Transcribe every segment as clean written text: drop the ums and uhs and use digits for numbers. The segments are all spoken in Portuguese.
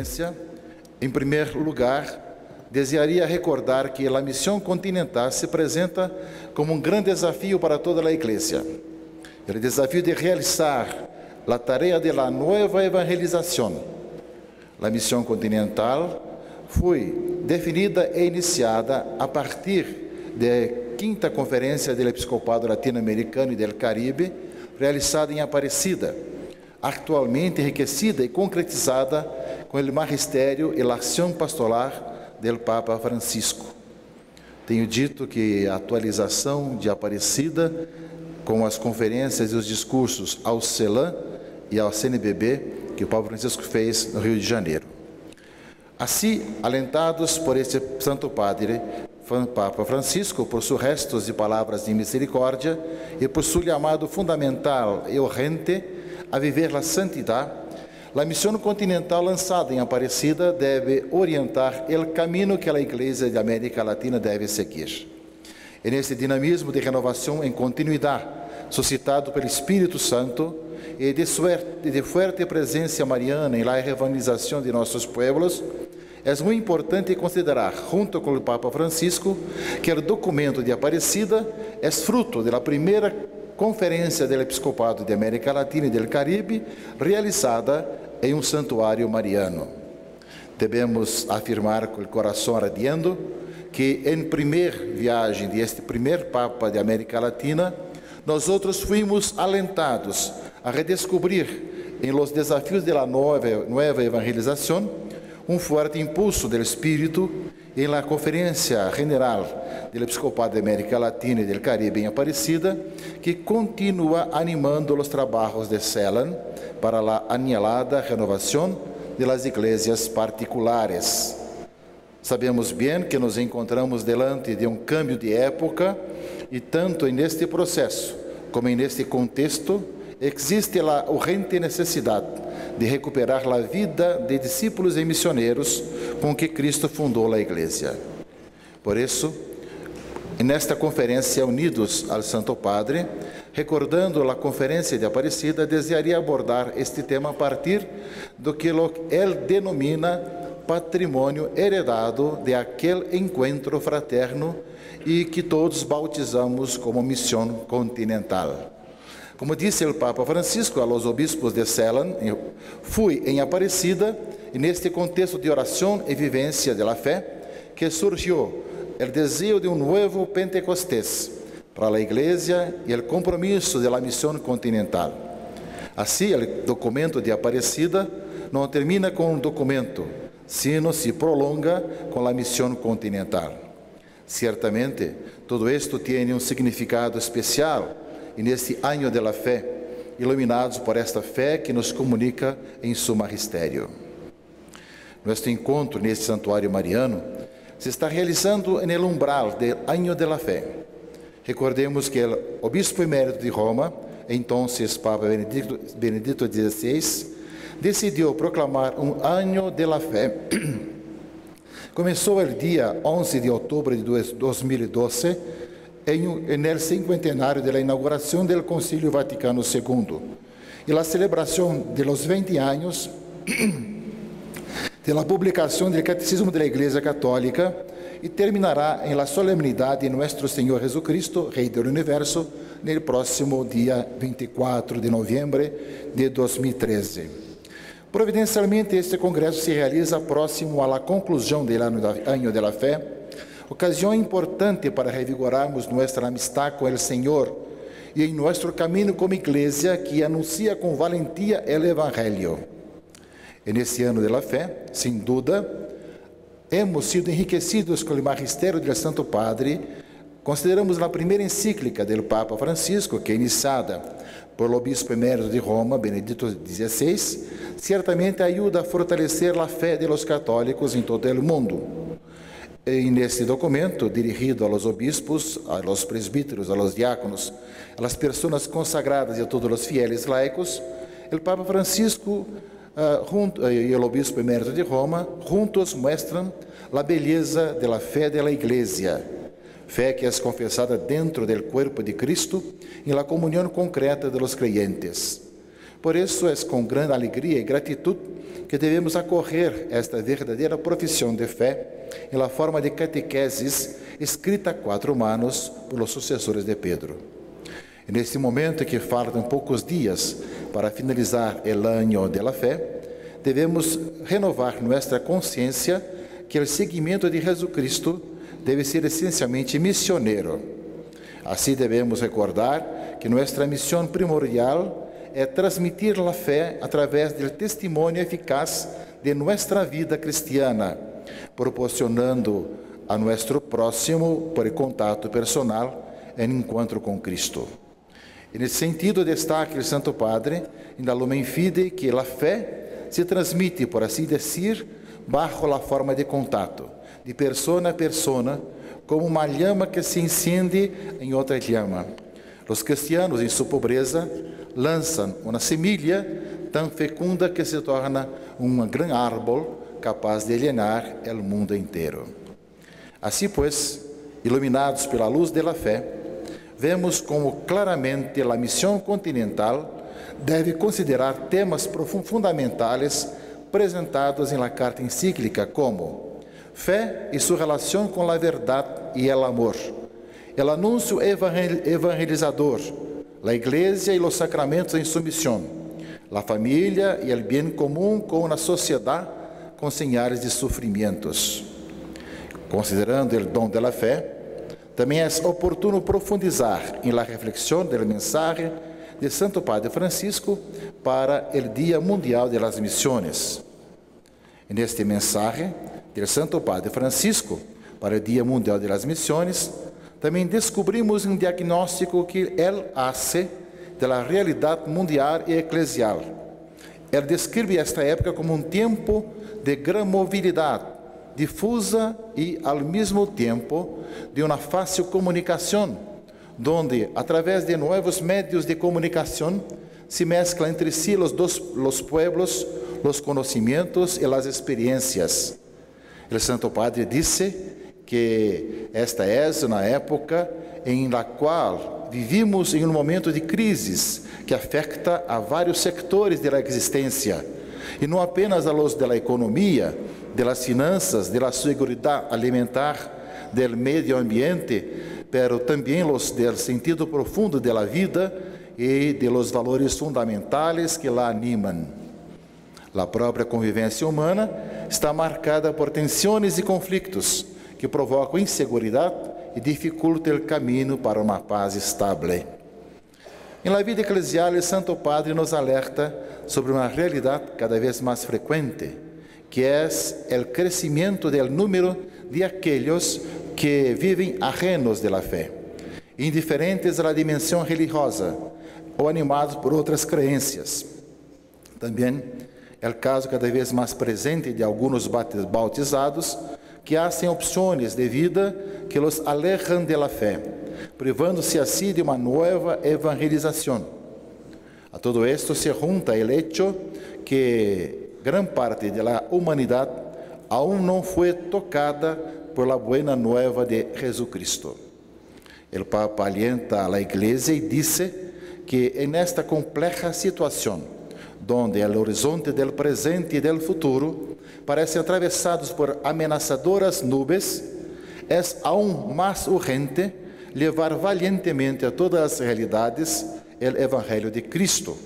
conferência, em primeiro lugar, desejaria recordar que a missão continental se apresenta como um grande desafio para toda a Igreja. O desafio de realizar a tarefa da nova evangelização. A missão continental foi definida e iniciada a partir da quinta conferência do Episcopado Latino-Americano e do Caribe, realizada em Aparecida, atualmente enriquecida e concretizada com o magistério e a ação pastoral do Papa Francisco. Tenho dito que a atualização de Aparecida, com as conferências e os discursos ao CELAM e ao CNBB, que o Papa Francisco fez no Rio de Janeiro. Assim, alentados por este Santo Padre, Papa Francisco, por seus restos de palavras de misericórdia e por seu chamado fundamental e urgente a viver a santidade, a missão continental lançada em Aparecida deve orientar o caminho que a Igreja da América Latina deve seguir. E nesse dinamismo de renovação em continuidade, suscitado pelo Espírito Santo e de forte presença mariana em la evangelização de nossos pueblos, é muito importante considerar, junto com o Papa Francisco, que o documento de Aparecida é fruto da primeira Conferência do Episcopado de América Latina e do Caribe, realizada em um santuário mariano. Devemos afirmar com o coração ardendo que, em primeira viagem deste primeiro Papa de América Latina, nós outros fomos alentados a redescobrir, em los desafios de la nova evangelização, forte impulso do Espírito em la Conferência General do Episcopado de América Latina e do Caribe em Aparecida, que continua animando os trabalhos de CELAM para a anhelada renovação de las igrejas particulares. Sabemos bem que nos encontramos delante de um cambio de época e tanto neste processo como neste contexto existe a urgente necessidade de recuperar a vida de discípulos e missioneiros com que Cristo fundou a Igreja. Por isso, nesta conferência, unidos ao Santo Padre, recordando a Conferência de Aparecida, desejaria abordar este tema a partir do que ele denomina patrimônio heredado de aquele encontro fraterno e que todos bautizamos como missão continental. Como disse o Papa Francisco aos obispos de CELAM, fui em Aparecida, e neste contexto de oração e vivência da fé, que surgiu o desejo de um novo Pentecostés para a Igreja e o compromisso da missão continental. Assim, o documento de Aparecida não termina com um documento, sino se prolonga com a missão continental. Certamente, tudo isto tem um significado especial, e neste ano da fé, iluminados por esta fé que nos comunica em seu magistério. Nosso encontro neste santuário mariano se está realizando no umbral do ano da fé. Recordemos que o Obispo Emérito de Roma, então Papa Benedito XVI, decidiu proclamar um ano da fé. Começou o dia 11 de outubro de 2012, no cinquentenário da inauguração do Concílio Vaticano II e a celebração dos 20 anos da publicação do Catecismo da Igreja Católica e terminará em la solemnidade de Nosso Senhor Jesus Cristo, Rei do Universo, no próximo dia 24 de novembro de 2013. Providencialmente, este congresso se realiza próximo à conclusão do Ano da Fé, ocasião importante para revigorarmos nossa amistad com o Senhor e em nosso caminho como Igreja que anuncia com valentia o Evangelho. E nesse ano da fé, sem dúvida, hemos sido enriquecidos com o magistério do Santo Padre. Consideramos a primeira encíclica do Papa Francisco, que é iniciada pelo Obispo Emérito de Roma, Benedito XVI, certamente ajuda a fortalecer a fé dos católicos em todo o mundo. E neste documento, dirigido aos obispos, aos presbíteros, aos diáconos, às pessoas consagradas e a todos os fieles laicos, o Papa Francisco e o Obispo Emérito de Roma, juntos mostram a beleza da fé da Igreja, fé que é confessada dentro do corpo de Cristo e na comunhão concreta dos creyentes. Por isso, é com grande alegria e gratitude que devemos acorrer esta verdadeira profissão de fé em la forma de catequeses escrita a quatro manos pelos sucessores de Pedro. E neste momento que faltam poucos dias para finalizar o ano de la fé, devemos renovar nossa consciência que o seguimento de Jesus Cristo deve ser essencialmente missioneiro. Assim devemos recordar que nossa missão primordial é transmitir a fé através do testemunho eficaz de nossa vida cristiana, proporcionando a nosso próximo, por contato personal, um encontro com Cristo. E nesse sentido, destaca o Santo Padre, em Lumen Fidei, que a fé se transmite, por assim dizer, bajo a forma de contato, de persona a persona, como uma llama que se incende em outra llama. Os cristianos, em sua pobreza, lançam uma semilha tão fecunda que se torna um grande árvore capaz de alienar o mundo inteiro. Assim, pois, iluminados pela luz da fé, vemos como claramente a missão continental deve considerar temas fundamentais apresentados na carta encíclica, como fé e sua relação com a verdade e o amor, o anúncio evangelizador, a Igreja e os sacramentos em submissão, a família e o bem comum com a sociedade com sinais de sofrimentos. Considerando o dom da fé, também é oportuno profundizar em la reflexão da mensagem de Santo Padre Francisco para o Dia Mundial de las Missões. Neste mensagem do Santo Padre Francisco para o Dia Mundial de las Missões, também descobrimos um diagnóstico que ele faz da realidade mundial e eclesial. Ele descreve esta época como um tempo de grande mobilidade, difusa e, ao mesmo tempo, de uma fácil comunicação, onde, através de novos meios de comunicação, se mesclam entre si os pueblos, os conhecimentos e as experiências. O Santo Padre disse que esta é uma época em la qual vivimos em um momento de crises que afeta a vários sectores da existência, e não apenas a los da economia, das finanças, da segurança alimentar, do meio ambiente, mas também los del sentido profundo da vida e de los valores fundamentais que la animam. A própria convivência humana está marcada por tensões e conflitos que provocam insegurança e dificultam o caminho para uma paz estável. Em la vida eclesial, o Santo Padre nos alerta sobre uma realidade cada vez mais frequente, que é o crescimento do número de aqueles que vivem ajenos da fé, indiferentes à dimensão religiosa ou animados por outras crenças. Também é o caso cada vez mais presente de alguns bautizados que hacen opções de vida que os alejan de la fé, privando-se assim de uma nova evangelização. A todo esto se junta el hecho que gran parte de la humanidad aún no fue tocada por la buena nueva de Jesucristo. El Papa alienta a la Iglesia y dice que en esta compleja situación, donde el horizonte del presente y del futuro parecem atravessados por ameaçadoras nuvens, é aún mais urgente levar valientemente a todas as realidades o Evangelho de Cristo,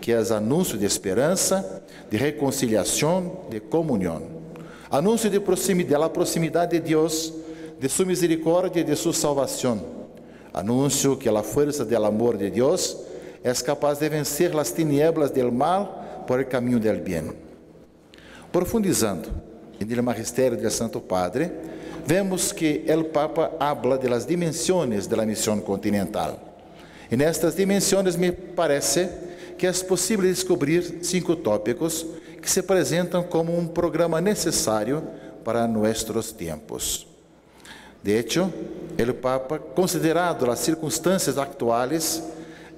que é anúncio de esperança, de reconciliação, de comunhão, anúncio de proximidade de Deus, de sua misericórdia e de sua salvação, anúncio que a força do amor de Deus é capaz de vencer as tinieblas do mal por el caminho del bem. Profundizando no magistério do Santo Padre, vemos que o Papa habla das dimensões da missão continental. E nestas dimensões, me parece que é possível descobrir 5 tópicos que se apresentam como um programa necessário para nossos tempos. De hecho, o Papa, considerado as circunstâncias actuais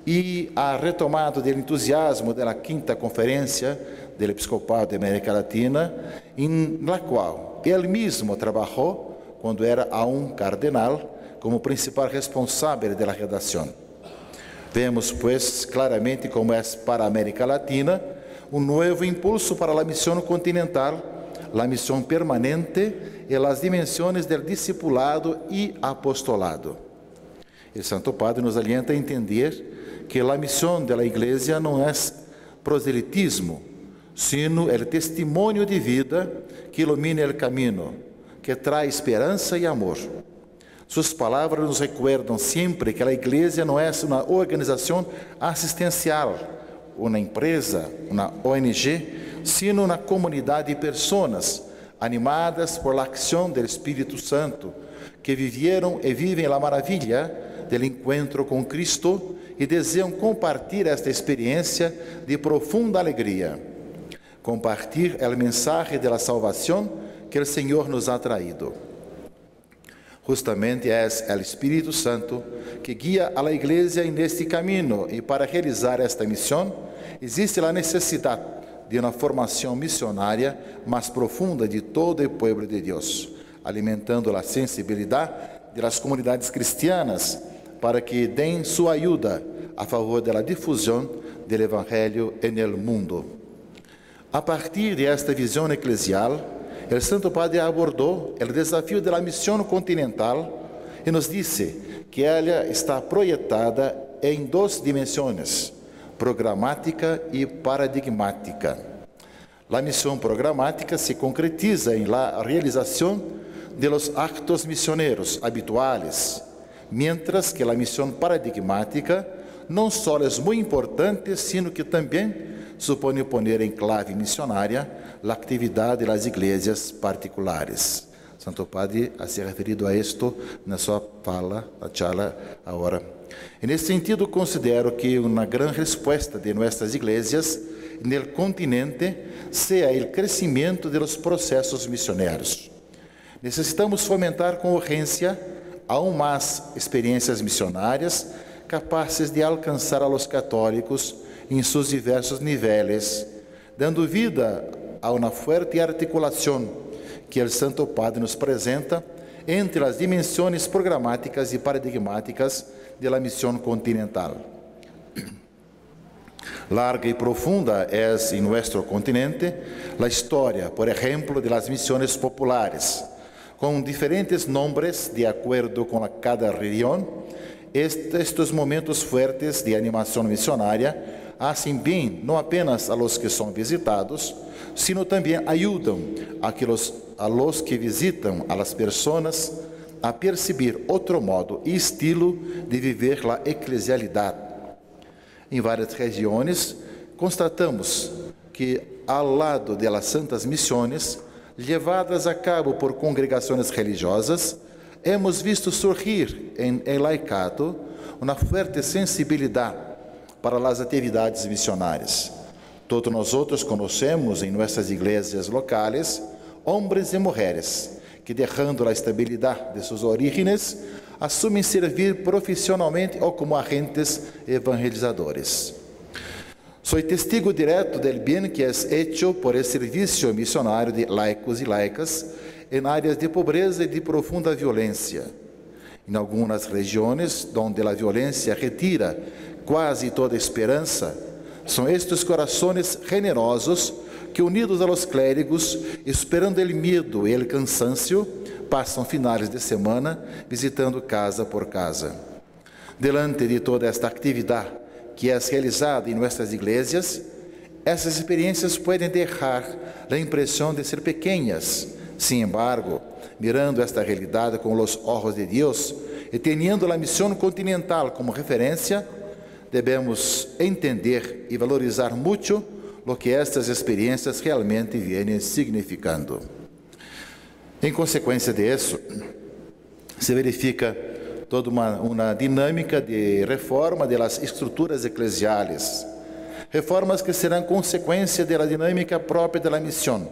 e a retomada do entusiasmo da 5ª Conferência do Episcopado de América Latina, em la qual ele mesmo trabalhou quando era aún cardenal, como principal responsável da redação. Vemos, pois, claramente como é para a América Latina un nuevo impulso para la misión continental, la misión permanente y las dimensiones del discipulado y apostolado. El Santo Padre nos alienta a entender que la misión de la Iglesia no es proselitismo, sino el testimonio de vida que ilumina el camino, que trae esperanza y amor. Suas palavras nos recordam sempre que a Igreja não é uma organização assistencial, uma empresa, uma ONG, sino uma comunidade de pessoas animadas por la acção do Espírito Santo, que viveram e vivem a maravilha do encontro com Cristo e desejam compartilhar esta experiência de profunda alegria. Compartilhar a mensagem da salvação que o Senhor nos ha traído. Justamente é o Espírito Santo que guia a Igreja neste caminho, e para realizar esta missão existe a necessidade de uma formação missionária mais profunda de todo o povo de Deus, alimentando a sensibilidade das comunidades cristianas para que deem sua ajuda a favor da difusão do Evangelho no mundo. A partir desta visão eclesial, o Santo Padre abordou o desafio da missão continental e nos disse que ela está projetada em duas dimensões, programática e paradigmática. A missão programática se concretiza em la realização de los actos misioneiros habituais, mientras que a missão paradigmática não só é muito importante, sino que também supõe poner em clave missionária a atividade das igrejas particulares. Santo Padre ha se referido a isto na sua fala, na charla agora. E nesse sentido, considero que uma grande resposta de nossas igrejas no continente seja o crescimento dos processos missionários. Necessitamos fomentar com urgência aún mais experiências missionárias capazes de alcançar a los católicos em seus diversos níveis, dando vida a uma forte articulação que o Santo Padre nos apresenta entre as dimensões programáticas e paradigmáticas da missão continental. Larga e profunda é, em nosso continente, a história, por exemplo, das missões populares, com diferentes nomes de acordo com cada região. Estes momentos fortes de animação missionária hacen bem não apenas a los que são visitados, sino também ajudam a los que visitam a las pessoas a perceber outro modo e estilo de viver la eclesialidade. Em várias regiões, constatamos que, ao lado de las santas missões, levadas a cabo por congregações religiosas, hemos visto surgir em el laicato uma forte sensibilidade para as atividades missionárias. Todos nós outros conhecemos em nossas igrejas locais homens e mulheres que, deixando a estabilidade de suas origens, assumem servir profissionalmente ou como agentes evangelizadores. Sou testigo direto do bem que é feito por esse serviço missionário de laicos e laicas em áreas de pobreza e de profunda violência. Em algumas regiões, onde a violência retira quase toda esperança, são estes corações generosos que, unidos aos clérigos, esperando o medo e o cansancio, passam finais de semana visitando casa por casa. Delante de toda esta atividade que é realizada em nossas igrejas, essas experiências podem deixar a impressão de ser pequenas. Sin embargo, mirando esta realidade com os olhos de Deus e tendo a missão continental como referência, devemos entender e valorizar muito o que estas experiências realmente vêm significando. Em consequência disso, se verifica toda uma dinâmica de reforma das estruturas eclesiais, reformas que serão consequência da dinâmica própria da missão.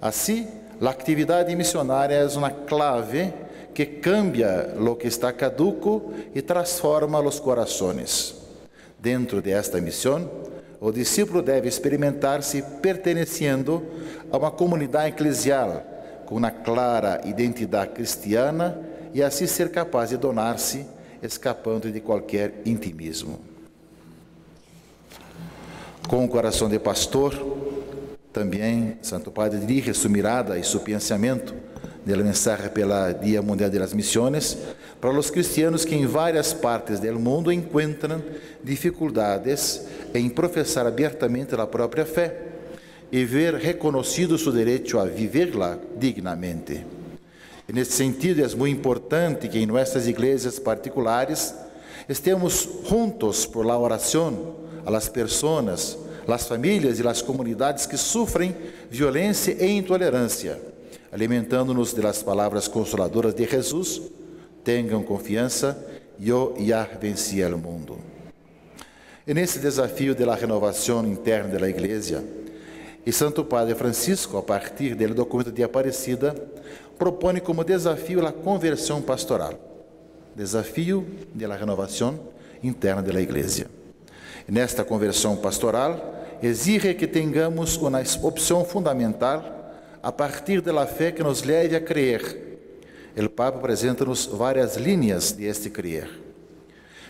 Assim, a atividade missionária é uma clave que cambia o que está caduco e transforma os corações. Dentro desta missão, o discípulo deve experimentar-se pertencendo a uma comunidade eclesial, com uma clara identidade cristiana, e assim ser capaz de donar-se, escapando de qualquer intimismo. Com o coração de pastor, também Santo Padre dirige sua mirada e seu pensamento da mensagem pela Dia Mundial de las Misiones para os cristianos que em várias partes do mundo encontram dificuldades em professar abertamente a própria fé e ver reconhecido seu direito a viverla dignamente. Nesse sentido, é muito importante que em nossas igrejas particulares estemos juntos por la oração a las personas, las famílias e las comunidades que sofrem violência e intolerância, alimentando-nos das palavras consoladoras de Jesus: tenham confiança, eu já venci o mundo. E nesse desafio da renovação interna da Igreja, e Santo Padre Francisco, a partir do documento de Aparecida, propõe como desafio a conversão pastoral, desafio da renovação interna da Igreja. Nesta conversão pastoral, exige que tenhamos uma opção fundamental a partir da fé que nos leve a crer. O Papa apresenta-nos várias linhas de este crer.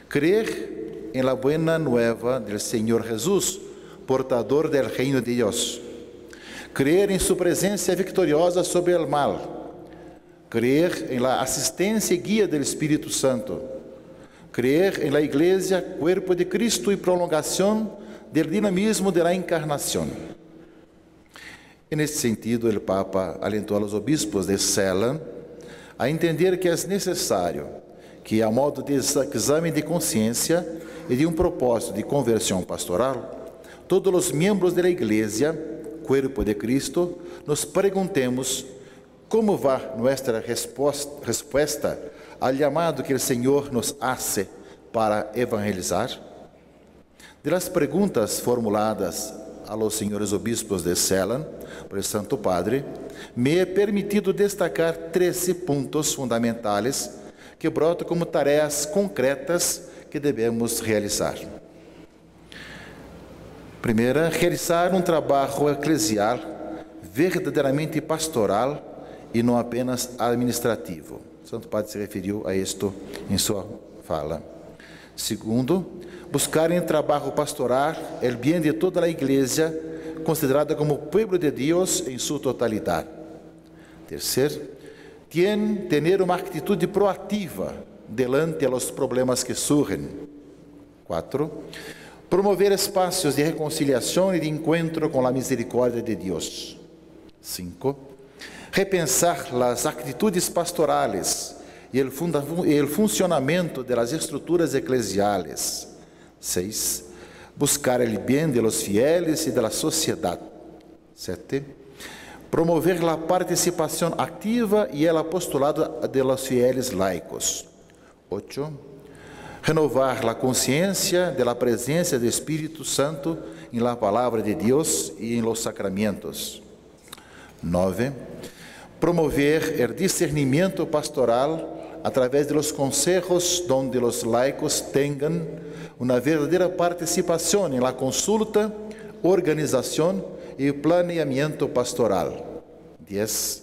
Crer em la buena nueva del Senhor Jesus, portador del reino de Deus. Crer em sua presença vitoriosa sobre o mal. Crer em la assistência e guia do Espírito Santo. Crer em la Igreja, cuerpo de Cristo e prolongação do dinamismo de la encarnação. E nesse sentido, o Papa alentou aos obispos de CELAM a entender que é necessário que, a modo de exame de consciência e de um propósito de conversão pastoral, todos os membros da Igreja, corpo de Cristo, nos perguntemos como vai nossa resposta ao chamado que o Senhor nos hace para evangelizar. Das perguntas formuladas aos senhores obispos de CELAM, por Santo Padre, me é permitido destacar 13 pontos fundamentais que brotam como tarefas concretas que devemos realizar. Primeira, realizar um trabalho eclesial verdadeiramente pastoral e não apenas administrativo. Santo Padre se referiu a isto em sua fala. Segundo, buscar em trabalho pastoral o bem de toda a Igreja, considerada como povo de Deus em sua totalidade. Terceiro, ter uma atitude proativa delante aos problemas que surgem. Quatro, promover espaços de reconciliação e de encontro com a misericórdia de Deus. Cinco, repensar as atitudes pastorais e o funcionamento das estruturas eclesiais. Seis, buscar o bem de los fieles e da sociedade. 7. Promover a participação ativa e el apostolado de los fieles laicos. 8. Renovar a consciência da presença do Espírito Santo em la palavra de Deus e em los sacramentos. 9. Promover o discernimento pastoral através de los consejos donde los laicos tenham uma verdadeira participação na consulta, organização e planeamento pastoral. 10.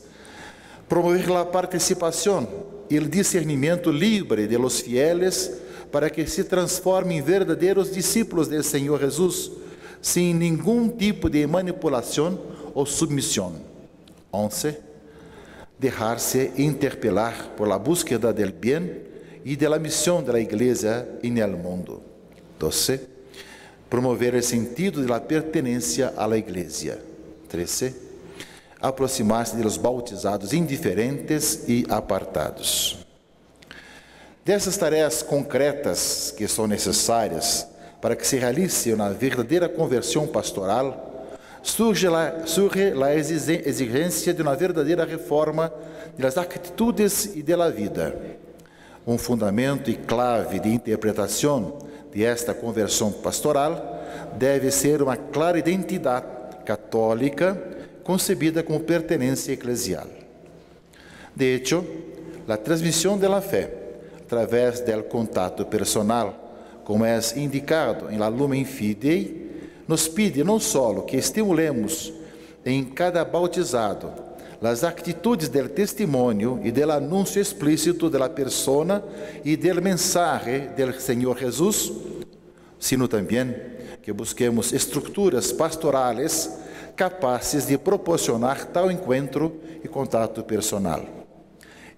Promover a participação e o discernimento livre de los fieles para que se transformem em verdadeiros discípulos do Senhor Jesus, sem nenhum tipo de manipulação ou submissão. 11. Deixar-se interpelar por la búsqueda del bien e de la missão da Igreja en el mundo. 12. Promover o sentido de la pertenência à Igreja. 13. Aproximar-se de los bautizados indiferentes e apartados. Dessas tarefas concretas que são necessárias para que se realize uma verdadeira conversão pastoral, surge a exigência de uma verdadeira reforma das atitudes e da vida. Fundamento e clave de interpretação de esta conversão pastoral deve ser uma clara identidade católica concebida como pertenência eclesial. De hecho, a transmissão da fé, através do contato personal, como é indicado em la Lumen Fidei, nos pide não só que estimulemos em cada bautizado as atitudes do testemunho e do anúncio explícito da persona e do mensagem do Senhor Jesus, sino também que busquemos estruturas pastorais capazes de proporcionar tal encontro e contato personal.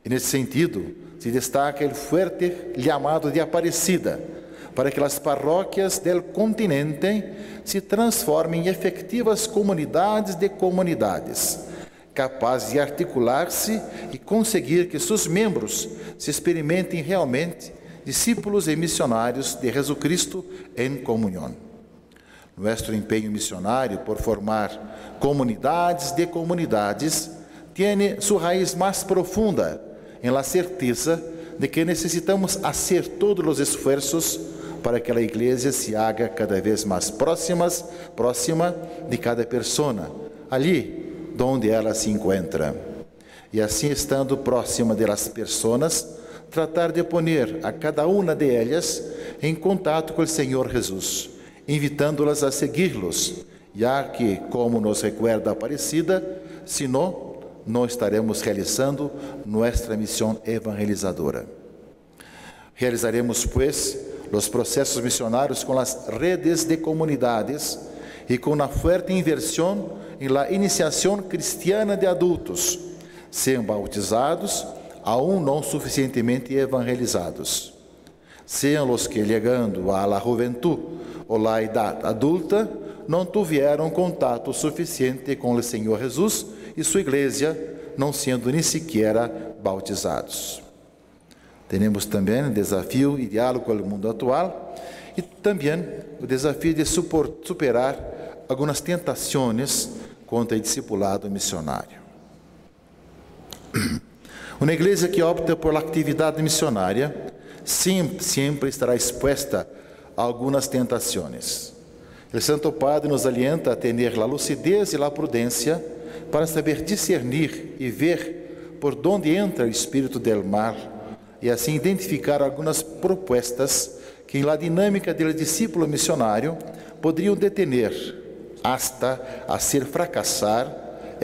E nesse sentido, se destaca o forte chamado de Aparecida, para que as parroquias do continente se transformem em efetivas comunidades de comunidades, capazes de articular-se e conseguir que seus membros se experimentem realmente discípulos e missionários de Jesus Cristo em comunhão. Nosso empenho missionário por formar comunidades de comunidades tem sua raiz mais profunda em la certeza de que necessitamos fazer todos os esforços para que a Igreja se haja cada vez mais próxima de cada pessoa, ali onde ela se encontra. E assim, estando próxima das pessoas, tratar de poner a cada uma de elas em contato com o Senhor Jesus, invitando-las a segui-los, já que, como nos recuerda Aparecida, senão não estaremos realizando nossa missão evangelizadora. Realizaremos, pois, os processos missionários com as redes de comunidades e com uma forte inversão em la iniciação cristiana de adultos, sendo bautizados, aún não suficientemente evangelizados. Sejam os que, chegando à la juventude ou à idade adulta, não tiveram contato suficiente com o Senhor Jesus e sua Igreja, não sendo nem sequer bautizados. Temos também o desafio e diálogo com o mundo atual e também o desafio de superar algumas tentações contra o discipulado missionário. Uma Igreja que opta por atividade missionária sempre estará exposta a algumas tentações. O Santo Padre nos alienta a ter a lucidez e a prudência para saber discernir e ver por onde entra o espírito del mal e assim identificar algumas propostas que, na dinâmica do discípulo missionário, poderiam detener, hasta hacer fracassar,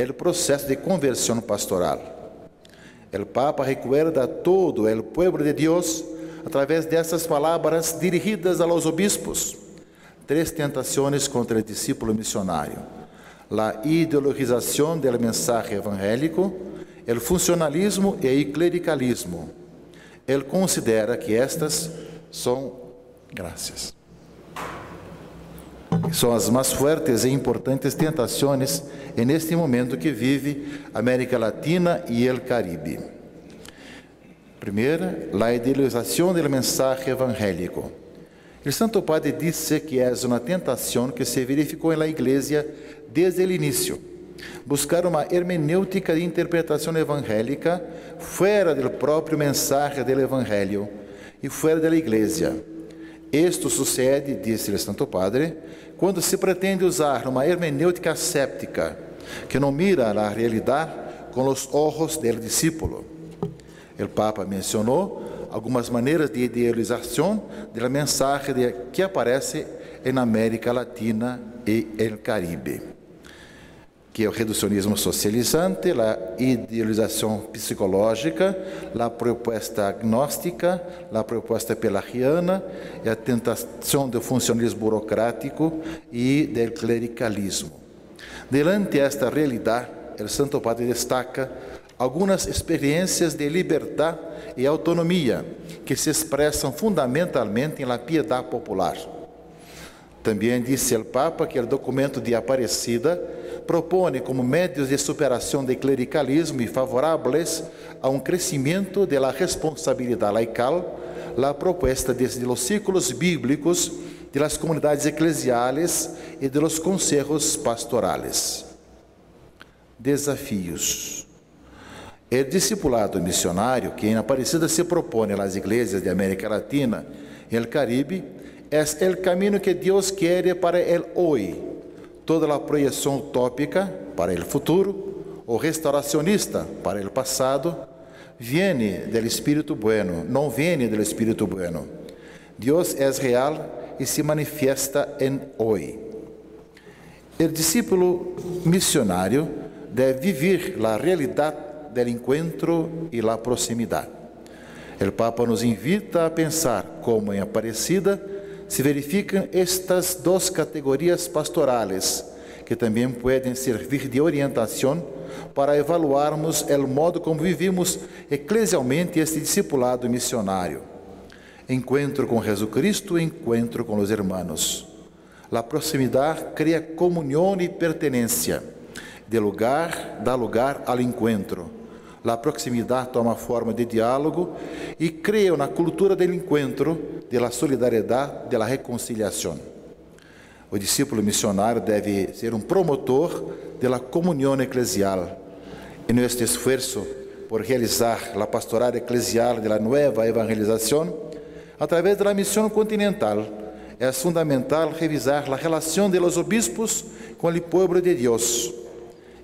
o processo de conversão pastoral. O Papa recuerda a todo o povo de Deus através dessas palavras dirigidas aos obispos: três tentações contra o discípulo missionário: la ideologização do mensagem evangélico, o funcionalismo e o clericalismo. Ele considera que estas são as mais fortes e importantes tentações neste momento que vive a América Latina e o Caribe. Primeira, la ideologização do mensagem evangélico. O Santo Padre disse que é uma tentação que se verificou na Igreja desde o início: buscar uma hermenêutica de interpretação evangélica fora do próprio mensagem do Evangelho e fora da Igreja. Isto sucede, disse o Santo Padre, quando se pretende usar uma hermenêutica ascéptica que não mira a realidade com os olhos do discípulo. O Papa mencionou algumas maneiras de idealização da mensagem que aparece na América Latina e no Caribe, que é o reducionismo socializante, a idealização psicológica, a proposta agnóstica, a proposta pelagiana, a tentação do funcionalismo burocrático e do clericalismo. Delante esta realidade, o Santo Padre destaca algumas experiências de liberdade e autonomia que se expressam fundamentalmente na piedade popular. Também disse o Papa que o documento de Aparecida propõe como médios de superação de clericalismo e favoráveis a um crescimento da responsabilidade laical a proposta desde os círculos bíblicos, das comunidades eclesiais e dos conselhos pastorais. Desafios. O discipulado missionário que em Aparecida se propõe às igrejas de América Latina e no Caribe é o caminho que Deus quer para o hoje. Toda a projeção utópica para o futuro, ou restauracionista para o passado, vem do Espírito Bueno, não vem do Espírito Bueno. Deus é real e se manifesta em hoje. O discípulo missionário deve viver a realidade do encontro e da proximidade. O Papa nos invita a pensar como em Aparecida se verificam estas duas categorias pastorais, que também podem servir de orientação para evaluarmos o modo como vivimos eclesialmente este discipulado missionário. Encontro com Jesus Cristo, encontro com os irmãos. La proximidade cria comunhão e pertenência. De lugar, dá lugar ao encontro. La proximidade toma forma de diálogo e cria na cultura do encontro, de la solidariedade, de la reconciliação. O discípulo missionário deve ser promotor da comunhão eclesial. E nosso esforço por realizar a pastoral eclesial da nova evangelização, através da missão continental, é fundamental revisar a relação dos obispos com o povo de Deus.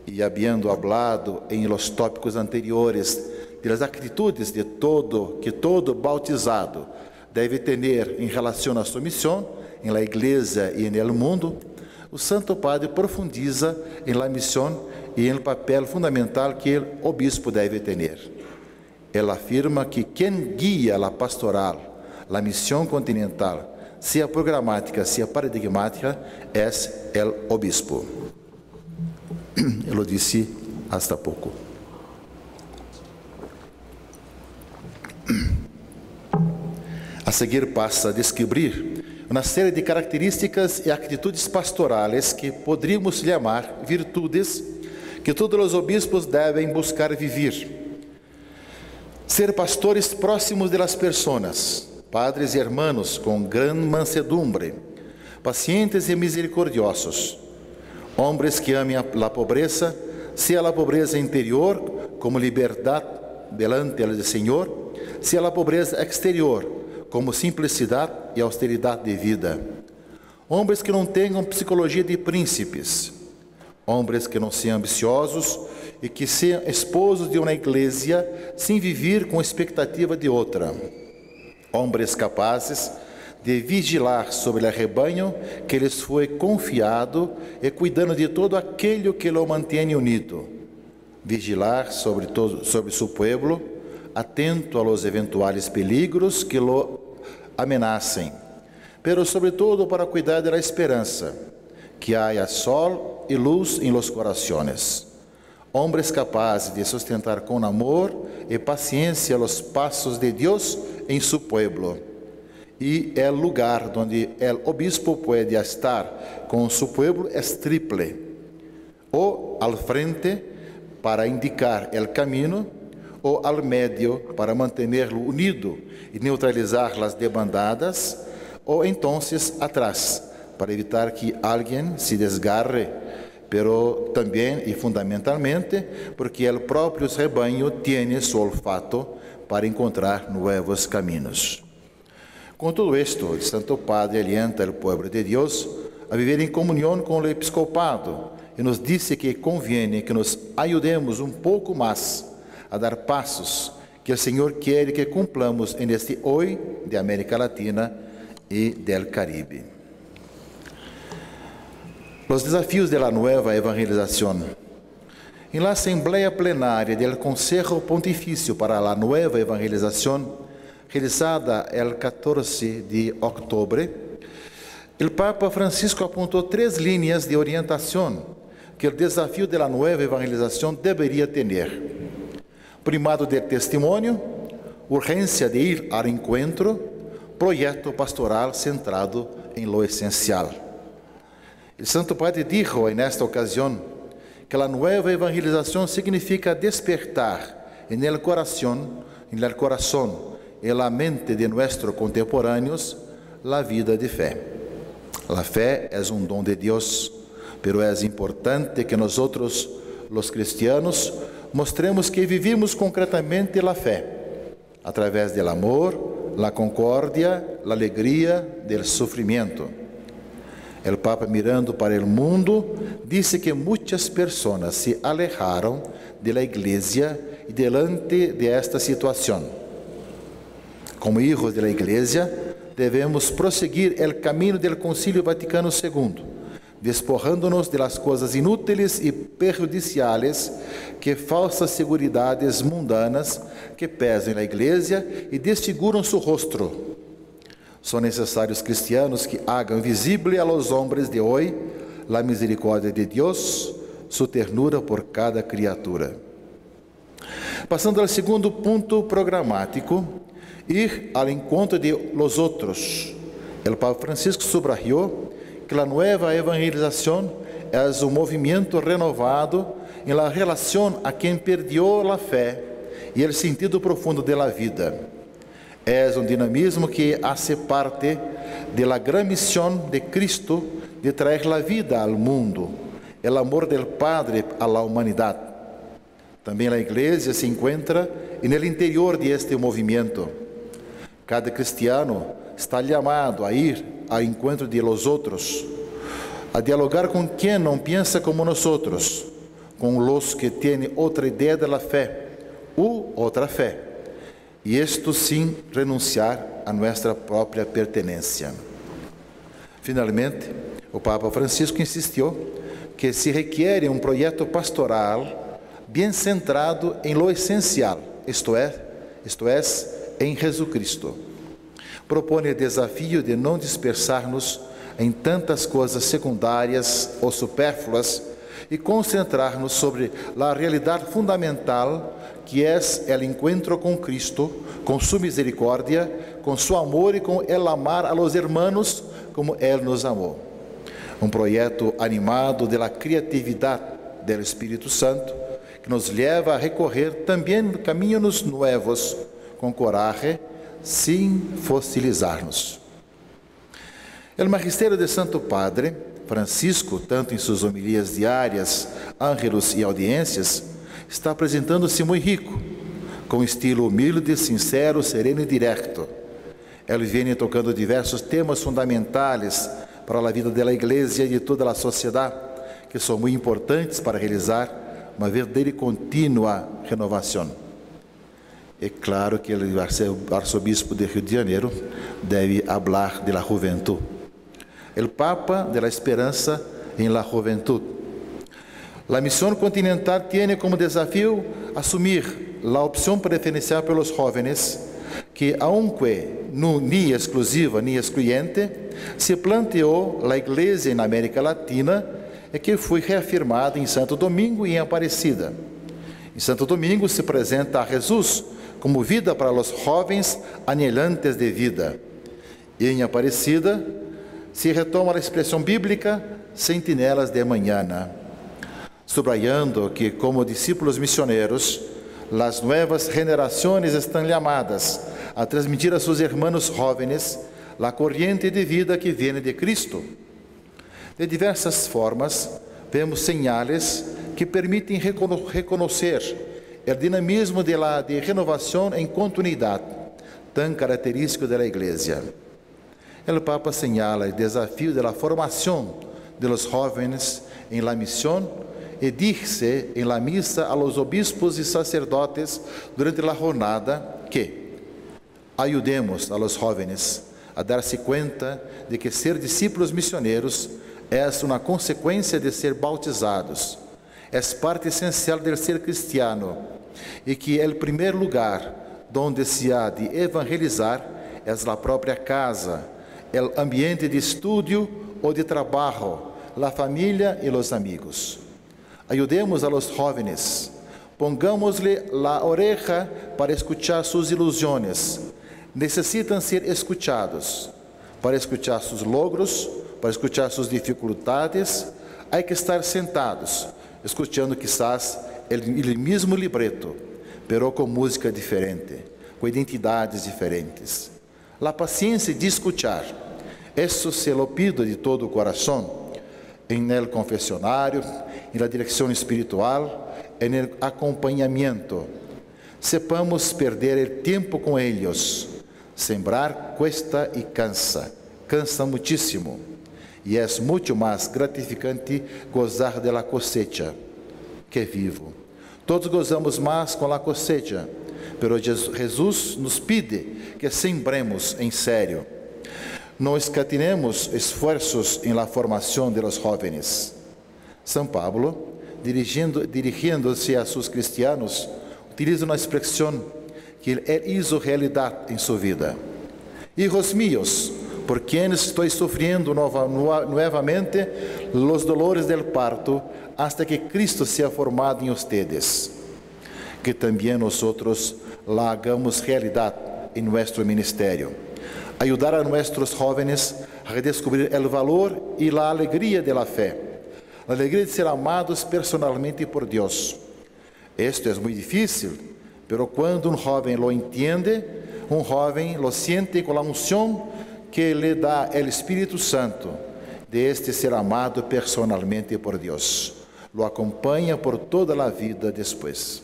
E, habiendo hablado em los tópicos anteriores das atitudes de todo bautizado deve ter em relação à sua missão, em la Iglesia e no mundo, o Santo Padre profundiza em la missão e no papel fundamental que o obispo deve ter. Ele afirma que quem guia a pastoral, a missão continental, seja programática, seja paradigmática, é o obispo. Eu disse há pouco. A seguir passa a descobrir uma série de características e atitudes pastorais que poderíamos chamar virtudes que todos os obispos devem buscar viver. Ser pastores próximos das pessoas, padres e irmãos com grande mansedumbre, pacientes e misericordiosos. Homens que amem a pobreza, seja a pobreza interior, como liberdade delante do Senhor, seja a pobreza exterior, como simplicidade e austeridade de vida. Homens que não tenham psicologia de príncipes. Homens que não sejam ambiciosos e que sejam esposos de uma igreja sem viver com expectativa de outra. Homens capazes de vigilar sobre o rebanho que lhes foi confiado e cuidando de todo aquele que o mantém unido. Vigilar sobre seu povo, atento aos eventuais perigos que o amenacem, pero sobretudo para cuidar da esperança, que haja sol e luz em los corações. Homens capazes de sustentar com amor e paciência os passos de Deus em seu povo. E o lugar onde o obispo pode estar com seu povo é triple: ou al frente, para indicar o caminho, ou al medio, para manter-lo unido e neutralizar as demandadas, ou então atrás, para evitar que alguém se desgarre, pero também e fundamentalmente porque o próprio rebanho tem seu olfato para encontrar novos caminhos. Com tudo isto, o Santo Padre orienta o povo de Deus a viver em comunhão com o episcopado e nos disse que conviene que nos ajudemos pouco mais a dar passos que o Senhor quer que cumplamos neste hoje de América Latina e del Caribe. Os desafios da nova evangelização. Em la Assembleia Plenária do Conselho Pontifício para a Nova Evangelização, realizada el 14 de outubro, o Papa Francisco apontou três linhas de orientação que o desafio da nova evangelização deveria ter: primado de testemunho, urgência de ir ao encontro, projeto pastoral centrado em lo essencial. O Santo Padre disse nesta ocasião que a nova evangelização significa despertar no coração e la mente de nossos contemporâneos, la vida de fé. La fé é dom de Deus, pero é importante que nós, os cristianos, mostremos que vivimos concretamente la fé, através do amor, la concórdia, la alegria, del sofrimento. El Papa, mirando para o mundo, disse que muitas pessoas se alejaram de la Iglesia e delante de esta situação. Como filhos da Igreja, devemos prosseguir o caminho do Concílio Vaticano II, despojando-nos das coisas inúteis e prejudiciais que falsas seguridades mundanas que pesam na Igreja e desfiguram seu rosto. São necessários cristianos que hagam visível aos homens de hoje a misericórdia de Deus, sua ternura por cada criatura. Passando ao segundo ponto programático, ir ao encontro de los outros. O Papa Francisco subrayou que a nova evangelização é um movimento renovado em la relação a quem perdeu a fé e o sentido profundo da vida. É um dinamismo que hace parte de la gran missão de Cristo de traer a vida ao mundo, o amor del Padre a la humanidade. Também a Igreja se encontra no interior de este movimento. Cada cristiano está chamado a ir ao encontro de los outros, a dialogar com quem não pensa como nós, com los que têm outra ideia da fé ou outra fé, e isto sem renunciar a nossa própria pertenência. Finalmente, o Papa Francisco insistiu que se requer um projeto pastoral bem centrado em lo essencial, isto é, em Jesus Cristo. Propõe o desafio de não dispersar-nos em tantas coisas secundárias ou supérfluas e concentrar-nos sobre a realidade fundamental que é o encontro com Cristo, com sua misericórdia, com seu amor e com el amar a los hermanos como Ele nos amou. Um projeto animado da criatividade do Espírito Santo, que nos leva a recorrer também caminhos novos, com coragem, sem fossilizar-nos. O magistério de Santo Padre Francisco, tanto em suas homilias diárias, ángelos e audiências, está apresentando-se muito rico, com estilo humilde, sincero, sereno e direto. Ele vem tocando diversos temas fundamentais para a vida da Igreja e de toda a sociedade, que são muito importantes para realizar uma verdadeira e contínua renovação. É claro que o arcebispo de Rio de Janeiro deve falar de la juventude. O Papa de la esperança em la juventude. A missão continental tem como desafio assumir a opção preferencial pelos jovens, que, aunque não ni exclusiva ni excluyente, se planteou a Igreja na América Latina é que foi reafirmado em Santo Domingo e em Aparecida. Em Santo Domingo se apresenta a Jesus como vida para os jovens anhelantes de vida. E em Aparecida se retoma a expressão bíblica, sentinelas de manhã, subrayando que, como discípulos missioneiros, as novas gerações estão chamadas a transmitir a seus irmãos jovens a corrente de vida que vem de Cristo. De diversas formas, vemos sinais que permitem reconhecer o dinamismo de renovação em continuidade, tão característico da Igreja. O Papa señala o desafio da formação dos jovens em la missão e diz-se em la missa a los obispos e sacerdotes durante a jornada que ajudemos a los jovens a dar-se conta de que ser discípulos missioneiros é uma consequência de ser bautizados, é parte essencial de ser cristiano, e que o primeiro lugar onde se há de evangelizar é a própria casa, o ambiente de estudo ou de trabalho, a família e os amigos. Ajudemos a los jovens, pongamos-lhe la oreja para escuchar suas ilusões, necessitam ser escutados, para escuchar seus logros, para escutar suas dificuldades, há que estar sentados, escutando quizás o mesmo libreto, pero com música diferente, com identidades diferentes. La paciência de escutar, isso se lo pido de todo o coração, en el confessionário, en la direção espiritual, en el acompanhamento. Sepamos perder o tempo com eles. Sembrar cuesta e cansa, cansa muitíssimo. E é muito mais gratificante gozar de la cosecha que vivo. Todos gozamos mais com la cosecha, pero Jesus nos pide que sembremos em sério. Não escatinemos esforços em la formação de los jovens. São Pablo, dirigindo-se a seus cristianos, utiliza uma expressão que ele hizo realidade em sua vida. Hijos míos, por quienes estoy sufriendo nuevamente los dolores del parto, hasta que Cristo sea formado en ustedes. Que también nosotros la hagamos realidad en nuestro ministerio. Ayudar a nuestros jóvenes a redescubrir el valor y la alegría de la fe. La alegría de ser amados personalmente por Dios. Esto es muy difícil, pero cuando un joven lo entiende, un joven lo siente con la unción que le da el Espíritu Santo de este ser amado personalmente por Dios. Lo acompaña por toda la vida después.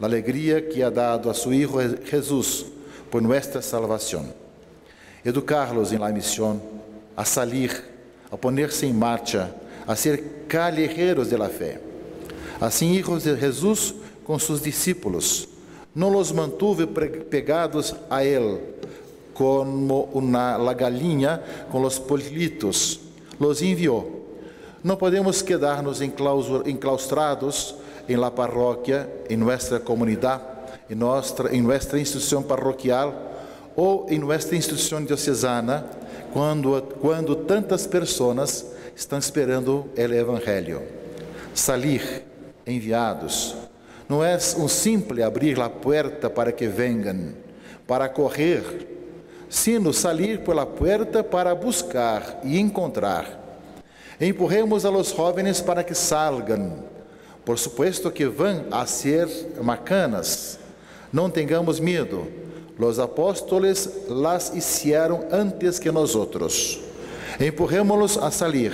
La alegría que ha dado a su Hijo Jesús por nuestra salvación. Educarlos en la misión, a salir, a ponerse en marcha, a ser callejeros de la fe. Assim, hijos de Jesus, com seus discípulos, não os mantuve pegados a ele, como uma galinha com os pollitos, los enviou. Não podemos quedar-nos enclaustrados em la parroquia, em nossa comunidade, em nossa instituição parroquial ou em nossa instituição diocesana, quando tantas pessoas estão esperando o Evangelho. Salir, enviados. Não é simples abrir a porta para que venham, para correr, sino salir pela porta para buscar e encontrar. Empurremos a los jóvenes para que salgan. Por supuesto que van a ser macanas. Não tenhamos medo. Los apóstoles las hicieron antes que nós outros. Empurremos-los a salir.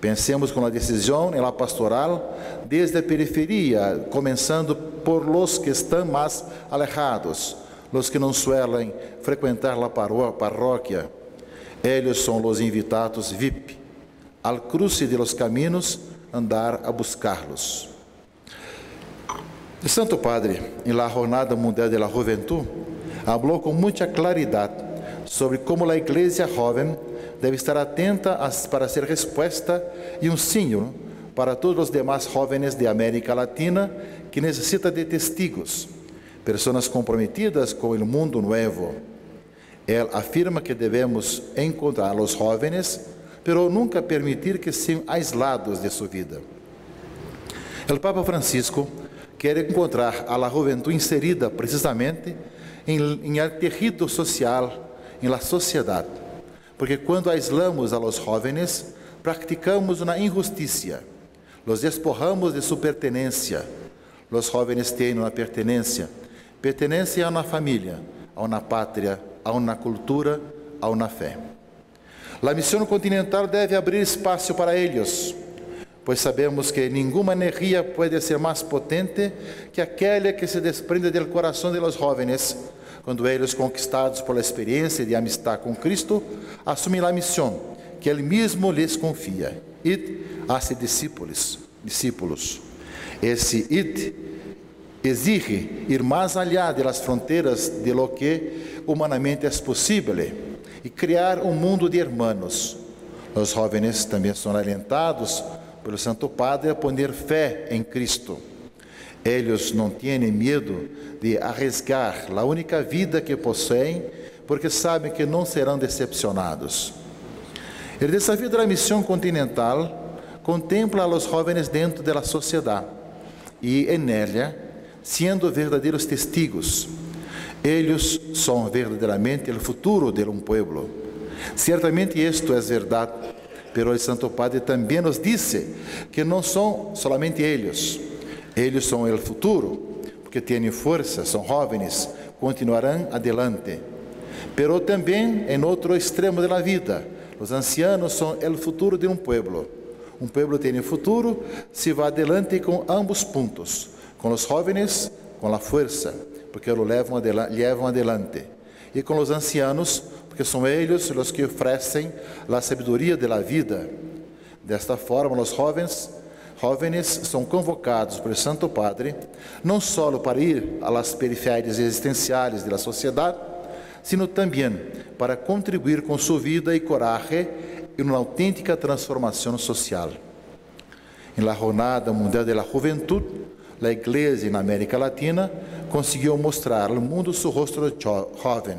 Pensemos com a decisão na pastoral desde a periferia, começando por los que estão mais alejados, los que não suelen frequentar a parroquia. Eles são os invitados VIP, al cruce de los caminos, andar a buscarlos. O Santo Padre, em la Jornada Mundial de la Juventud, falou com muita claridade sobre como a Igreja jovem deve estar atenta para ser resposta e um símbolo para todos os demais jovens de América Latina que necessita de testigos, pessoas comprometidas com o mundo novo. Ele afirma que devemos encontrar os jovens, pero nunca permitir que sejam aislados de sua vida. O Papa Francisco quer encontrar a juventude inserida precisamente em el tejido social, em la sociedade, porque quando aislamos a los jovens, practicamos uma injustiça, los despojamos de sua pertenência. Los jovens têm uma pertenência a uma família, a uma pátria, a uma cultura, a uma fé. A missão continental deve abrir espaço para eles, pois sabemos que nenhuma energia pode ser mais potente que aquela que se desprende do coração de los jovens, quando eles, conquistados pela experiência de amistad com Cristo, assumem a missão que Ele mesmo lhes confia. Id, hace discípulos. Esse id exige ir mais allá das fronteiras de lo que humanamente é possível e criar um mundo de hermanos. Os jovens também são alentados pelo Santo Padre a poner fé em Cristo. Eles não têm medo de arriscar a única vida que possuem, porque sabem que não serão decepcionados. O desafio da missão continental contempla os jovens dentro da sociedade e, nela, sendo verdadeiros testigos. Eles são verdadeiramente o futuro de um povo. Certamente isto é verdade, pero o Santo Padre também nos disse que não são somente eles. Eles são o futuro, porque têm força, são jovens, continuarão adelante. Pero também, em outro extremo da vida, os ancianos são o futuro de um povo. Um povo tem futuro se vai adelante com ambos pontos, com os jovens, com a força, porque o levam adelante, e com os ancianos, porque são eles os que oferecem a sabedoria da vida. Desta forma, os jovens são convocados pelo Santo Padre, não só para ir às periferias existenciais da sociedade, sino também para contribuir com sua vida e coragem em uma autêntica transformação social. Em la Jornada Mundial de la Juventud, a Igreja na América Latina conseguiu mostrar ao mundo seu rosto jovem.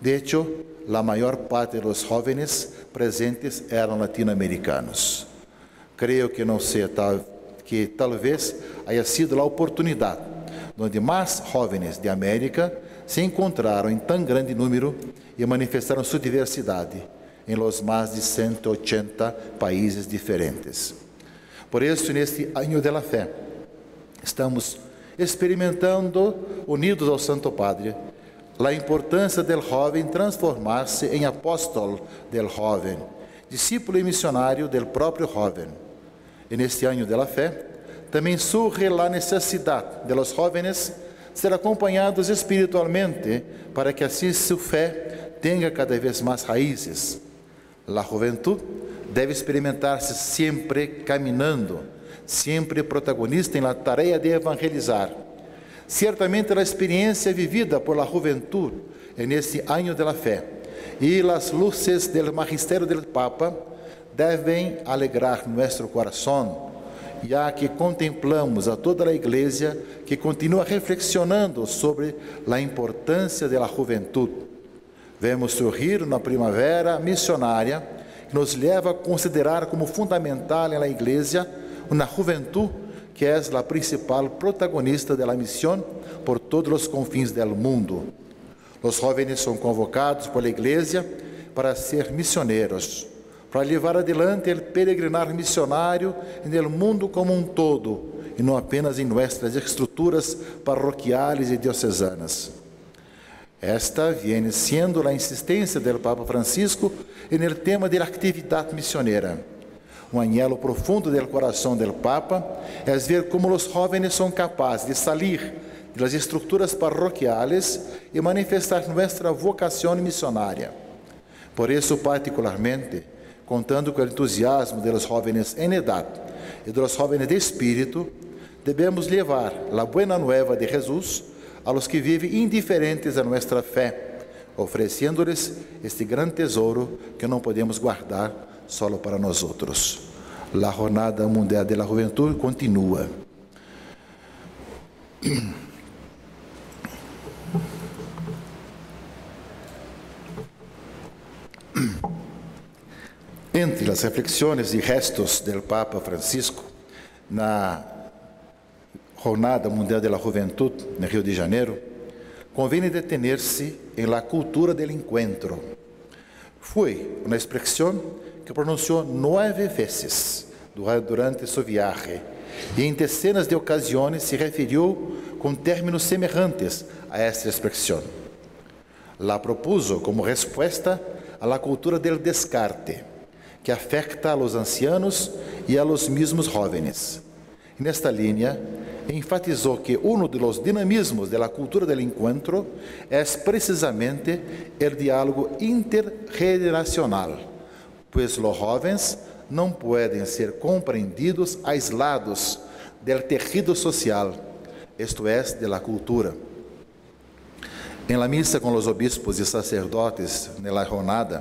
De hecho, la mayor parte de los jóvenes presentes eran latinoamericanos. Creio que não seja que talvez haya sido a oportunidade onde mais jovens de América se encontraram em tão grande número e manifestaram sua diversidade em los mais de 180 países diferentes. Por isso, neste Ano de la Fé, estamos experimentando, unidos ao Santo Padre, a importância del jovem transformar-se em apóstolo del jovem, discípulo e missionário del próprio jovem. E neste Ano de la Fé, também surge a necessidade de los jóvenes ser acompanhados espiritualmente para que assim sua fé tenha cada vez mais raízes. La juventude deve experimentar-se sempre caminhando, sempre protagonista em la tarefa de evangelizar. Certamente a experiência vivida por la juventude neste Ano de la Fé e as luzes do magistério do Papa devem alegrar nosso coração, já que contemplamos a toda a Igreja que continua reflexionando sobre a importância da juventude. Vemos surgir na primavera missionária que nos leva a considerar como fundamental na Igreja uma juventude que é a principal protagonista da missão por todos os confins do mundo. Os jovens são convocados pela Igreja para ser missioneiros, para levar adiante o peregrinar missionário no mundo como um todo, e não apenas em nossas estruturas parroquiais e diocesanas. Esta vem sendo a insistência do Papa Francisco no tema da atividade missioneira. Um anhelo profundo do coração do Papa é ver como os jovens são capazes de sair das estruturas parroquiais e manifestar nossa vocação missionária. Por isso, particularmente, contando com o entusiasmo dos jovens em idade e dos jovens de espírito, devemos levar a boa nova de Jesus a los que vivem indiferentes a nossa fé, oferecendo-lhes este grande tesouro que não podemos guardar só para nós outros. A Jornada Mundial da Juventude continua. Entre as reflexões e restos do Papa Francisco na Jornada Mundial da Juventude, no Rio de Janeiro, convém detener-se em la cultura do encontro. Foi uma expressão que pronunciou 9 vezes durante sua viagem e em dezenas de ocasiões se referiu com términos semelhantes a esta expressão. La propuso como resposta a la cultura del descarte, que afecta a los ancianos e a los mismos jóvenes. Nesta linha, enfatizou que um dos dinamismos da cultura do encontro é precisamente o diálogo intergeneracional, pois os jovens não podem ser compreendidos aislados do tejido social, isto é, da cultura. Em la missa com os obispos e sacerdotes na jornada,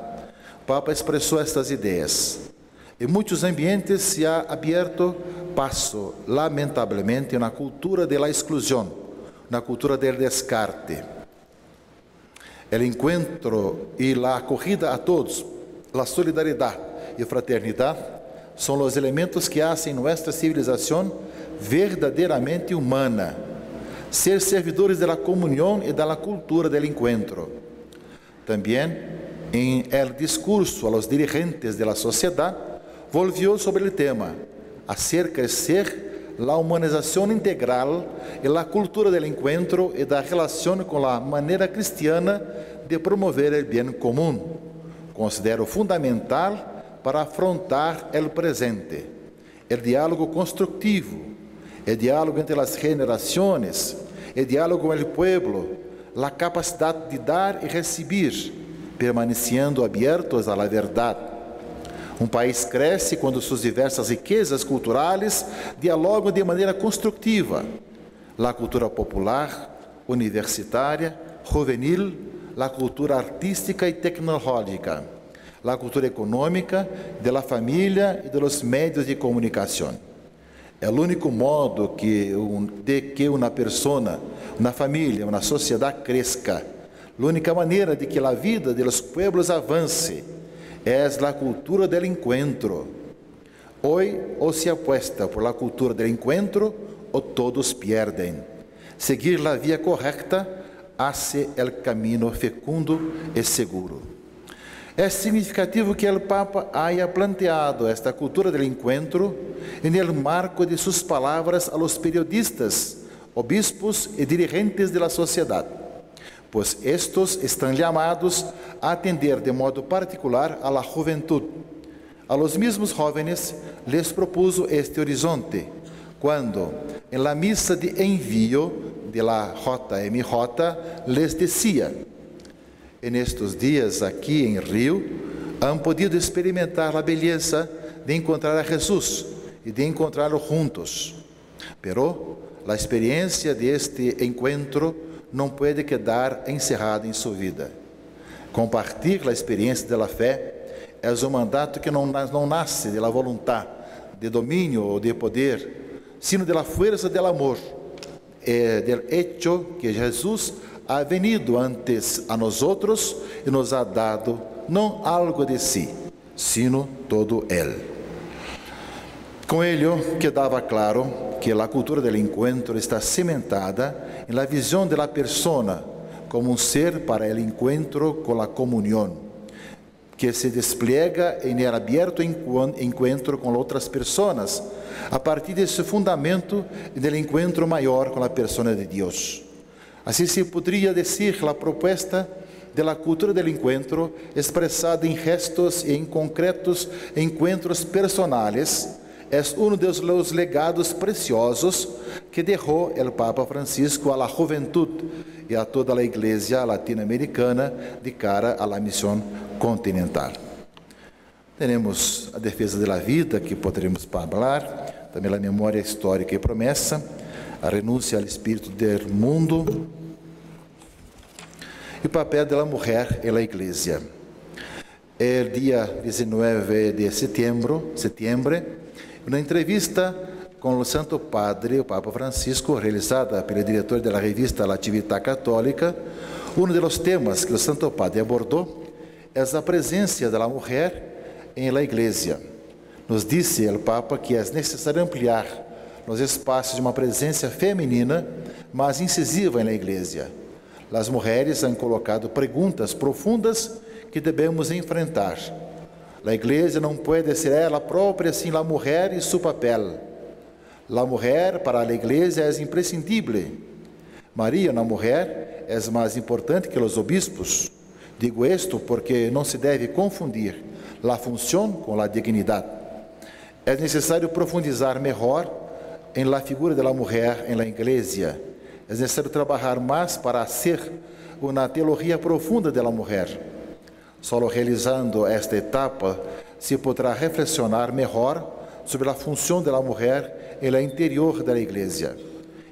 o Papa expressou estas ideias. Em muitos ambientes se ha aberto passo, lamentavelmente, na cultura da exclusão, na cultura do descarte. O encontro e a acolhida a todos, a solidariedade e a fraternidade são os elementos que fazem nossa civilização verdadeiramente humana. Ser servidores da comunhão e da cultura do encontro. Também, em el discurso a los dirigentes de la sociedad, volvió sobre el tema, hacer crecer la humanización integral y la cultura del encuentro y da relación con la manera cristiana de promover el bien común, considero fundamental para afrontar el presente, el diálogo constructivo, el diálogo entre las generaciones, el diálogo con el pueblo, la capacidad de dar y recibir, permanecendo abertos à verdade. País cresce quando suas diversas riquezas culturais dialogam de maneira construtiva. A cultura popular, universitária, juvenil, a cultura artística e tecnológica, a cultura econômica, da família e dos meios de comunicação. É o único modo de que uma pessoa, uma família, uma sociedade cresça. A única maneira de que a vida dos pueblos avance é a cultura do encontro. Hoje, ou se apuesta por la cultura do encontro, ou todos pierden. Seguir a via correta hace el camino fecundo e seguro. É significativo que o Papa haya planteado esta cultura do encontro no marco de suas palavras a los periodistas, obispos e dirigentes de la sociedade, pois estes estão chamados a atender de modo particular a la juventude. A los mesmos jóvenes les propuso este horizonte, quando, em la missa de envio de la JMJ, les decía: en estos dias aqui em Rio, han podido experimentar a beleza de encontrar a Jesus e de encontrá-lo juntos. Pero a experiência de este encontro não pode quedar encerrada em sua vida. Compartir a experiência da fé é um mandato que não nasce de la vontade, de domínio ou de poder, sino de la força del amor, del hecho que Jesus ha venido antes a nosotros e nos ha dado não algo de si, sino todo Ele. Com ello quedava claro que a cultura do encontro está cimentada na visão da persona como um ser para o encontro com a comunhão, que se despliega em el abierto encontro com outras pessoas, a partir desse fundamento do encontro maior com a persona de Deus. Assim se poderia dizer a proposta da cultura do encontro expressada em gestos e em concretos encontros personais. É um dos legados preciosos que deixou o Papa Francisco à juventude e a toda a Igreja latino-americana de cara à missão continental. Temos a defesa da vida, que poderemos falar, também a memória histórica e promessa, a renúncia ao espírito do mundo e o papel da mulher e da Igreja. O dia 19 de setembro, na entrevista com o Santo Padre, o Papa Francisco, realizada pelo diretor da revista La Civiltà Cattolica, um dos temas que o Santo Padre abordou é a presença da mulher em la Igreja. Nos disse o Papa que é necessário ampliar os espaços de uma presença feminina, mas incisiva na Igreja. As mulheres han colocado perguntas profundas que devemos enfrentar. A Igreja não pode ser ela própria sem a mulher e seu papel. A mulher para a Igreja é imprescindível. Maria, na mulher, é mais importante que os obispos. Digo isto porque não se deve confundir a função com a dignidade. É necessário profundizar melhor em la figura da mulher em la Igreja. É necessário trabalhar mais para ser uma teologia profunda da mulher. Só realizando esta etapa se poderá reflexionar melhor sobre a função da mulher e no interior da Igreja.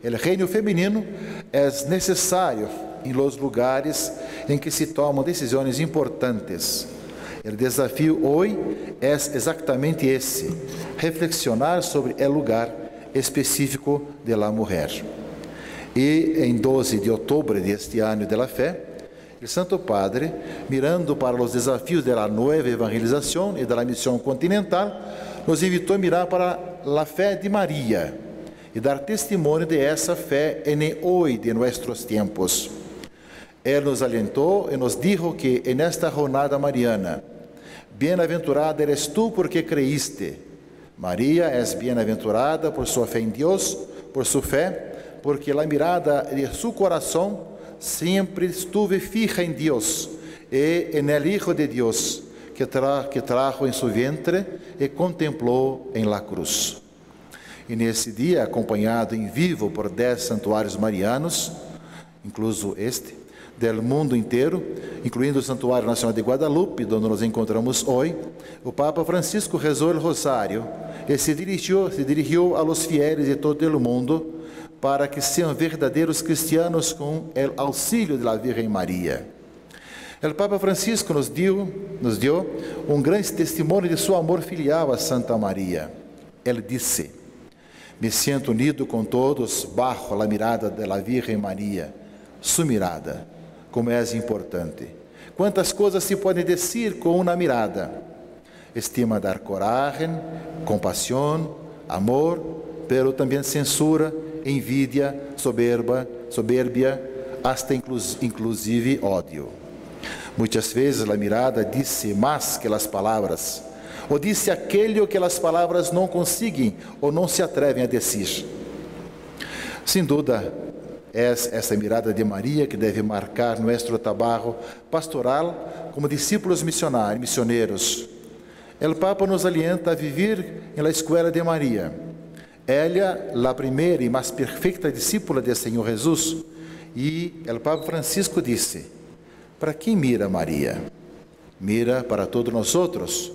O reino feminino é necessário em los lugares em que se tomam decisões importantes. O desafio hoje é exatamente esse: reflexionar sobre o lugar específico da mulher. E em 12 de outubro deste ano da fé, o Santo Padre, mirando para os desafios da nova evangelização e da missão continental, nos invitou a mirar para a fé de Maria e dar testemunho de essa fé em hoje de nossos tempos. Ele nos alentou e nos disse que nesta jornada mariana: bem-aventurada eres tu porque creíste. Maria é bem-aventurada por sua fé em Deus, por sua fé, porque a mirada de seu coração sempre estuve fija em Deus e en el Hijo de Deus que trajo em seu ventre e contemplou em la cruz. E nesse dia, acompanhado em vivo por 10 santuários marianos, incluso este, del mundo inteiro, incluindo o Santuário Nacional de Guadalupe, onde nos encontramos hoje, o Papa Francisco rezou o Rosário e se dirigiu a los fieles de todo o mundo para que sejam verdadeiros cristianos com o auxílio da Virgem Maria. O Papa Francisco nos deu um grande testemunho de seu amor filial a Santa Maria. Ele disse: me sinto unido com todos bajo a mirada da Virgem Maria, sua mirada, como és importante. Quantas coisas se podem dizer com uma mirada. Estima dar coragem, compaixão, amor, pero também censura, envidia, soberbia, hasta inclusive ódio. Muitas vezes a mirada disse mais que as palavras, ou disse aquilo que as palavras não conseguem ou não se atrevem a dizer. Sem dúvida, é essa mirada de Maria que deve marcar nosso trabalho pastoral como discípulos missioneiros. O Papa nos alienta a viver na escola de Maria. Ela, a primeira e mais perfeita discípula de Senhor Jesus, e o Papa Francisco disse: para quem mira Maria? Mira para todos nós outros,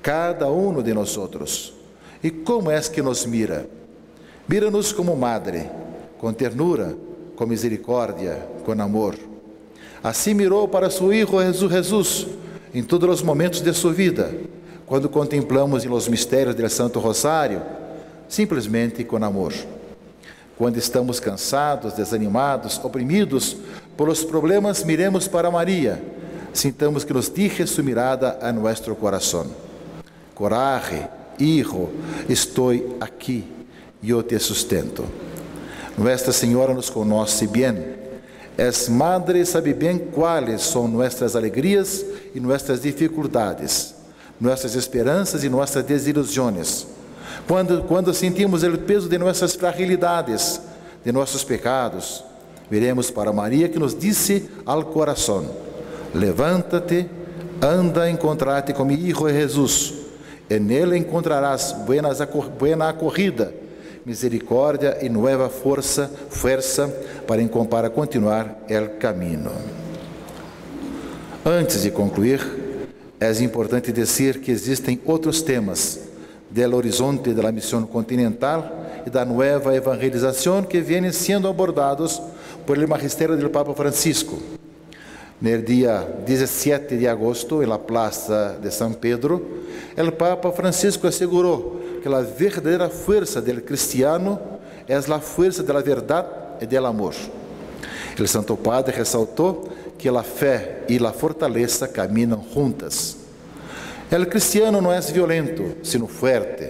cada um de nós outros. E como é que nos mira? Mira-nos como madre, com ternura, com misericórdia, com amor. Assim mirou para seu Hijo Jesus em todos os momentos de sua vida, quando contemplamos os mistérios do Santo Rosário, simplesmente com amor. Quando estamos cansados, desanimados, oprimidos pelos problemas, miremos para Maria. Sintamos que nos dirige sua mirada a nosso coração. Coragem, hijo, estou aqui, eu te sustento. Nossa Senhora nos conhece bem. Es madre, sabe bem quais são nossas alegrias e nossas dificuldades, nossas esperanças e nossas desilusões. Quando sentimos o peso de nossas fragilidades, de nossos pecados, viremos para Maria que nos disse ao coração: levanta-te, anda, encontrate com meu Hijo Jesus. E nele encontrarás buena acorrida, misericórdia e nova força para continuar o caminho. Antes de concluir, é importante dizer que existem outros temas do horizonte da missão continental e da nova evangelização que vêm sendo abordados por o magistério do Papa Francisco. No dia 17 de agosto, na Praça de São Pedro, o Papa Francisco assegurou que a verdadeira força do cristiano é a força da verdade e do amor. O Santo Padre ressaltou que a fé e a fortaleza caminham juntas. O cristiano não é violento, sino forte.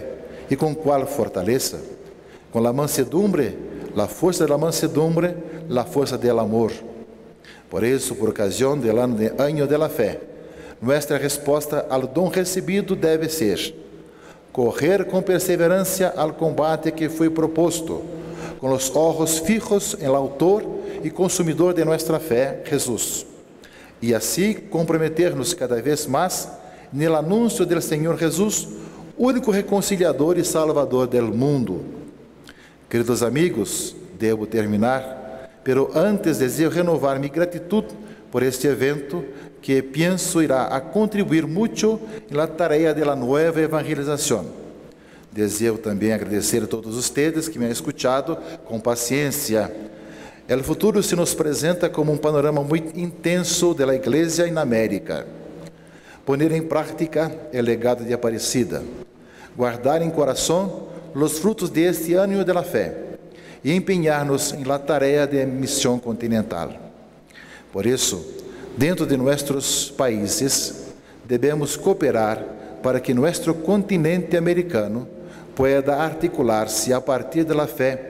E com qual fortaleza? Com a mansedumbre, a força da mansedumbre, a força do amor. Por isso, por ocasião do ano da fé, nossa resposta ao dom recebido deve ser: correr com perseverança ao combate que foi proposto, com os olhos fixos em autor e consumidor de nossa fé, Jesus. E assim comprometer-nos cada vez mais no anúncio do Senhor Jesus, único reconciliador e salvador do mundo. Queridos amigos, devo terminar, pero antes desejo renovar minha gratidão por este evento que penso irá a contribuir muito na tarefa da nova evangelização. Desejo também agradecer a todos vocês que me han escuchado com paciência. O futuro se nos apresenta como um panorama muito intenso da Igreja e na América. Poner em prática o legado de Aparecida, guardar em coração os frutos deste ano da fé e empenhar-nos em la tarefa de missão continental. Por isso, dentro de nossos países, devemos cooperar para que nosso continente americano pueda articular-se a partir da fé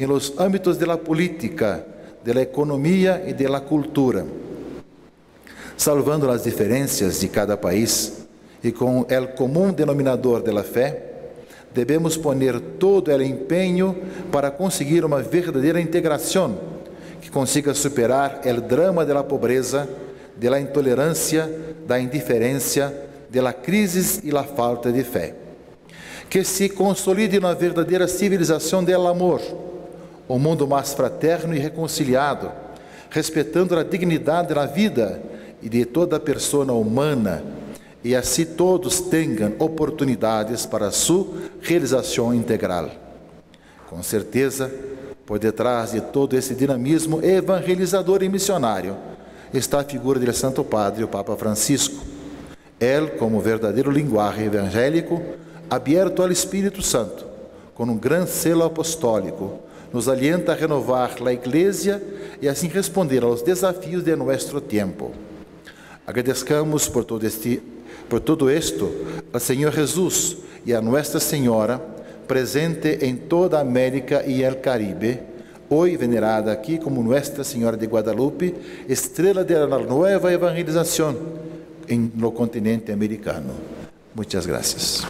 em los âmbitos da política, da economia e da cultura, salvando as diferenças de cada país e com o comum denominador da fé, devemos poner todo o empenho para conseguir uma verdadeira integração que consiga superar o drama da pobreza, da intolerância, da indiferença, da crise e da falta de fé. Que se consolide na verdadeira civilização do amor, um mundo mais fraterno e reconciliado, respeitando a dignidade da vida e de toda pessoa humana, e assim todos tenham oportunidades para sua realização integral. Com certeza, por detrás de todo esse dinamismo evangelizador e missionário, está a figura do Santo Padre, o Papa Francisco. Ele, como verdadeiro linguagem evangélico, aberto ao Espírito Santo, com um grande selo apostólico, nos alienta a renovar a Iglesia e assim responder aos desafios de nosso tempo. Agradezcamos por todo esto ao Senhor Jesus e a Nossa Senhora, presente em toda a América e el Caribe, hoje venerada aqui como Nossa Senhora de Guadalupe, estrela de la nova evangelização no continente americano. Muchas gracias.